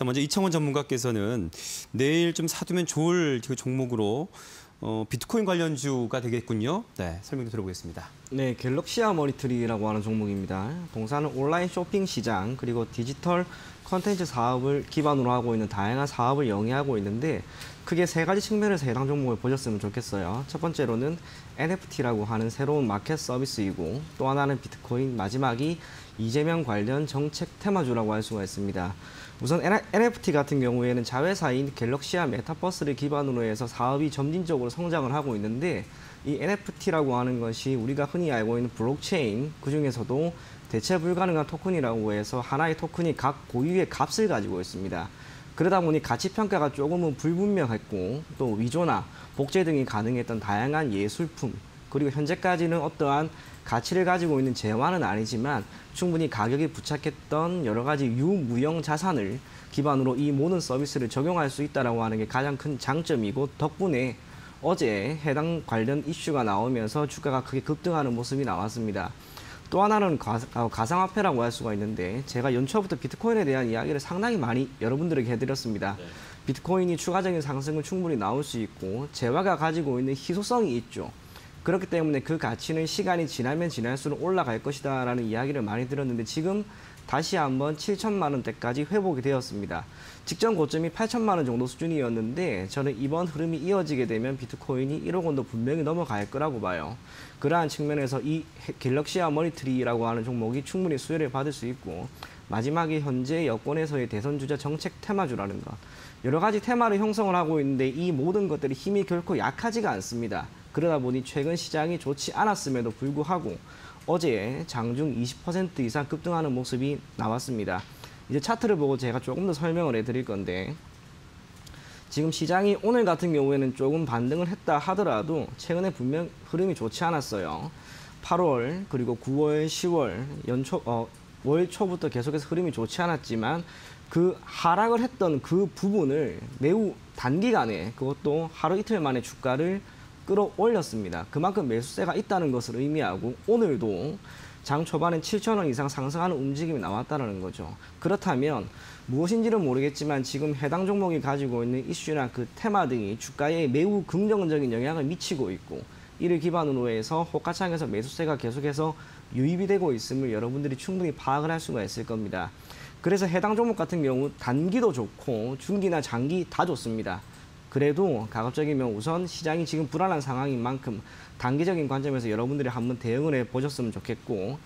자, 먼저 이청원 전문가께서는 내일 좀 사두면 좋을 그 종목으로 비트코인 관련주가 되겠군요. 네, 설명 들어보겠습니다. 네, 갤럭시아 머리트리라고 하는 종목입니다. 동사는 온라인 쇼핑 시장 그리고 디지털 콘텐츠 사업을 기반으로 하고 있는 다양한 사업을 영위하고 있는데 크게 세 가지 측면에서 해당 종목을 보셨으면 좋겠어요. 첫 번째로는 NFT라고 하는 새로운 마켓 서비스이고 또 하나는 비트코인, 마지막이 이재명 관련 정책 테마주라고 할 수가 있습니다. 우선 NFT 같은 경우에는 자회사인 갤럭시아 메타버스를 기반으로 해서 사업이 점진적으로 성장을 하고 있는데 이 NFT라고 하는 것이 우리가 흔히 알고 있는 블록체인, 그중에서도 대체 불가능한 토큰이라고 해서 하나의 토큰이 각 고유의 값을 가지고 있습니다. 그러다 보니 가치평가가 조금은 불분명했고 또 위조나 복제 등이 가능했던 다양한 예술품, 그리고 현재까지는 어떠한 가치를 가지고 있는 재화는 아니지만 충분히 가격이 부착했던 여러 가지 유무형 자산을 기반으로 이 모든 서비스를 적용할 수 있다라고 하는 게 가장 큰 장점이고 덕분에 어제 해당 관련 이슈가 나오면서 주가가 크게 급등하는 모습이 나왔습니다. 또 하나는 가상화폐라고 할 수가 있는데 제가 연초부터 비트코인에 대한 이야기를 상당히 많이 여러분들에게 해드렸습니다. 네. 비트코인이 추가적인 상승은 충분히 나올 수 있고 재화가 가지고 있는 희소성이 있죠. 그렇기 때문에 그 가치는 시간이 지나면 지날수록 올라갈 것이다 라는 이야기를 많이 들었는데 지금 다시 한번 7천만 원대까지 회복이 되었습니다. 직전 고점이 8천만 원 정도 수준이었는데 저는 이번 흐름이 이어지게 되면 비트코인이 1억 원도 분명히 넘어갈 거라고 봐요. 그러한 측면에서 이 갤럭시아 머니트리라고 하는 종목이 충분히 수혜를 받을 수 있고 마지막에 현재 여권에서의 대선주자 정책 테마주라는 것. 여러 가지 테마를 형성을 하고 있는데 이 모든 것들이 힘이 결코 약하지가 않습니다. 그러다 보니 최근 시장이 좋지 않았음에도 불구하고 어제 장중 20% 이상 급등하는 모습이 나왔습니다. 이제 차트를 보고 제가 조금 더 설명을 해드릴 건데 지금 시장이 오늘 같은 경우에는 조금 반등을 했다 하더라도 최근에 분명 흐름이 좋지 않았어요. 8월 그리고 9월, 10월 월 초부터 계속해서 흐름이 좋지 않았지만 그 하락을 했던 그 부분을 매우 단기간에 그것도 하루 이틀 만에 주가를 끌어올렸습니다. 그만큼 매수세가 있다는 것을 의미하고 오늘도 장 초반엔 7,000원 이상 상승하는 움직임이 나왔다는 거죠. 그렇다면 무엇인지는 모르겠지만 지금 해당 종목이 가지고 있는 이슈나 그 테마 등이 주가에 매우 긍정적인 영향을 미치고 있고 이를 기반으로 해서 호가창에서 매수세가 계속해서 유입이 되고 있음을 여러분들이 충분히 파악을 할 수가 있을 겁니다. 그래서 해당 종목 같은 경우 단기도 좋고 중기나 장기 다 좋습니다. 그래도 가급적이면 우선 시장이 지금 불안한 상황인 만큼 단기적인 관점에서 여러분들이 한번 대응을 해보셨으면 좋겠고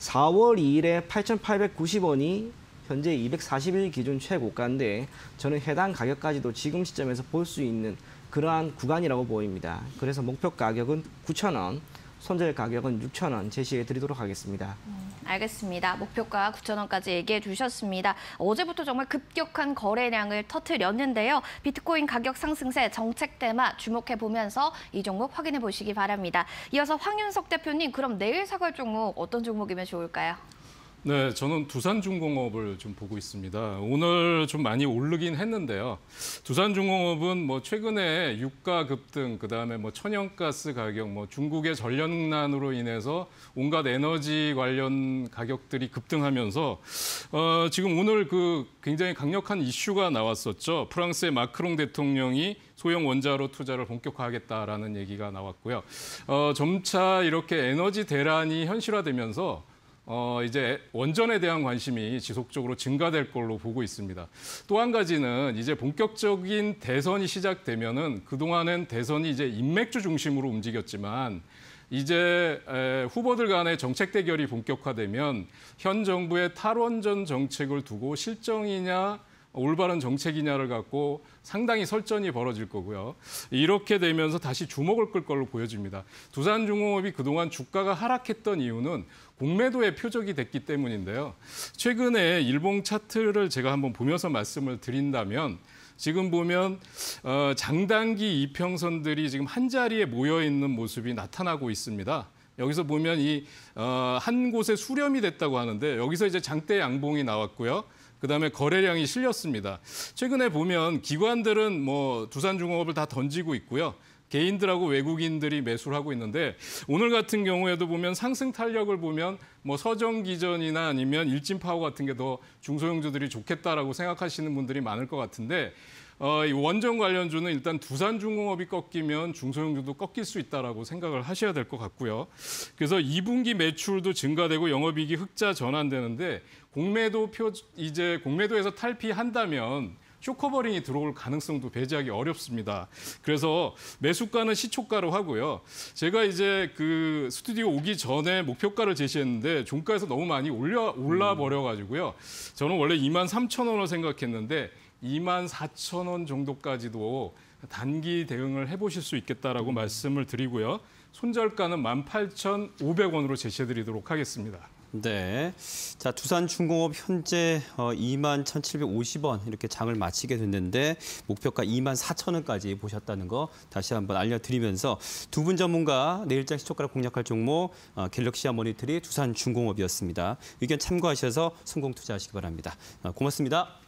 4월 2일에 8,890원이 현재 240일 기준 최고가인데 저는 해당 가격까지도 지금 시점에서 볼 수 있는 그러한 구간이라고 보입니다. 그래서 목표 가격은 9,000원, 손절 가격은 6,000원 제시해 드리도록 하겠습니다. 알겠습니다. 목표가 9,000원까지 얘기해 주셨습니다. 어제부터 정말 급격한 거래량을 터뜨렸는데요. 비트코인 가격 상승세 정책 테마 주목해 보면서 이 종목 확인해 보시기 바랍니다. 이어서 황윤석 대표님, 그럼 내일 사갈 종목 어떤 종목이면 좋을까요? 네, 저는 두산중공업을 좀 보고 있습니다. 오늘 좀 많이 오르긴 했는데요. 두산중공업은 뭐 최근에 유가 급등, 그다음에 뭐 천연가스 가격, 뭐 중국의 전력난으로 인해서 온갖 에너지 관련 가격들이 급등하면서 지금 오늘 그 굉장히 강력한 이슈가 나왔었죠. 프랑스의 마크롱 대통령이 소형 원자로 투자를 본격화하겠다라는 얘기가 나왔고요. 점차 이렇게 에너지 대란이 현실화되면서 이제 원전에 대한 관심이 지속적으로 증가될 걸로 보고 있습니다. 또 한 가지는 이제 본격적인 대선이 시작되면은 그동안엔 대선이 이제 인맥주 중심으로 움직였지만 이제 후보들 간의 정책 대결이 본격화되면 현 정부의 탈원전 정책을 두고 실정이냐 올바른 정책이냐를 갖고 상당히 설전이 벌어질 거고요. 이렇게 되면서 다시 주목을 끌 걸로 보여집니다. 두산중공업이 그동안 주가가 하락했던 이유는 공매도의 표적이 됐기 때문인데요. 최근에 일봉 차트를 제가 한번 보면서 말씀을 드린다면 지금 보면 장단기 이평선들이 지금 한 자리에 모여 있는 모습이 나타나고 있습니다. 여기서 보면 이 한 곳에 수렴이 됐다고 하는데 여기서 이제 장대 양봉이 나왔고요. 그다음에 거래량이 실렸습니다. 최근에 보면 기관들은 뭐 두산중공업을 다 던지고 있고요. 개인들하고 외국인들이 매수를 하고 있는데 오늘 같은 경우에도 보면 상승 탄력을 보면 뭐 서정기전이나 아니면 일진파워 같은 게 더 중소형주들이 좋겠다라고 생각하시는 분들이 많을 것 같은데 이 원전 관련주는 일단 두산중공업이 꺾이면 중소형주도 꺾일 수 있다라고 생각을 하셔야 될 것 같고요. 그래서 2분기 매출도 증가되고 영업이익이 흑자 전환되는데 공매도에서 탈피한다면 쇼커버링이 들어올 가능성도 배제하기 어렵습니다. 그래서 매수가는 시초가로 하고요. 제가 이제 그 스튜디오 오기 전에 목표가를 제시했는데 종가에서 너무 많이 올라버려가지고요. 저는 원래 23,000원을 생각했는데 24,000원 정도까지도 단기 대응을 해보실 수 있겠다라고 말씀을 드리고요. 손절가는 18,500원으로 제시해드리도록 하겠습니다. 네, 자 두산중공업 현재 21,750원 이렇게 장을 마치게 됐는데 목표가 24,000원까지 보셨다는 거 다시 한번 알려드리면서 두 분 전문가 내일장 시초가를 공략할 종목 갤럭시아 모니터리 두산중공업이었습니다. 의견 참고하셔서 성공 투자하시기 바랍니다. 고맙습니다.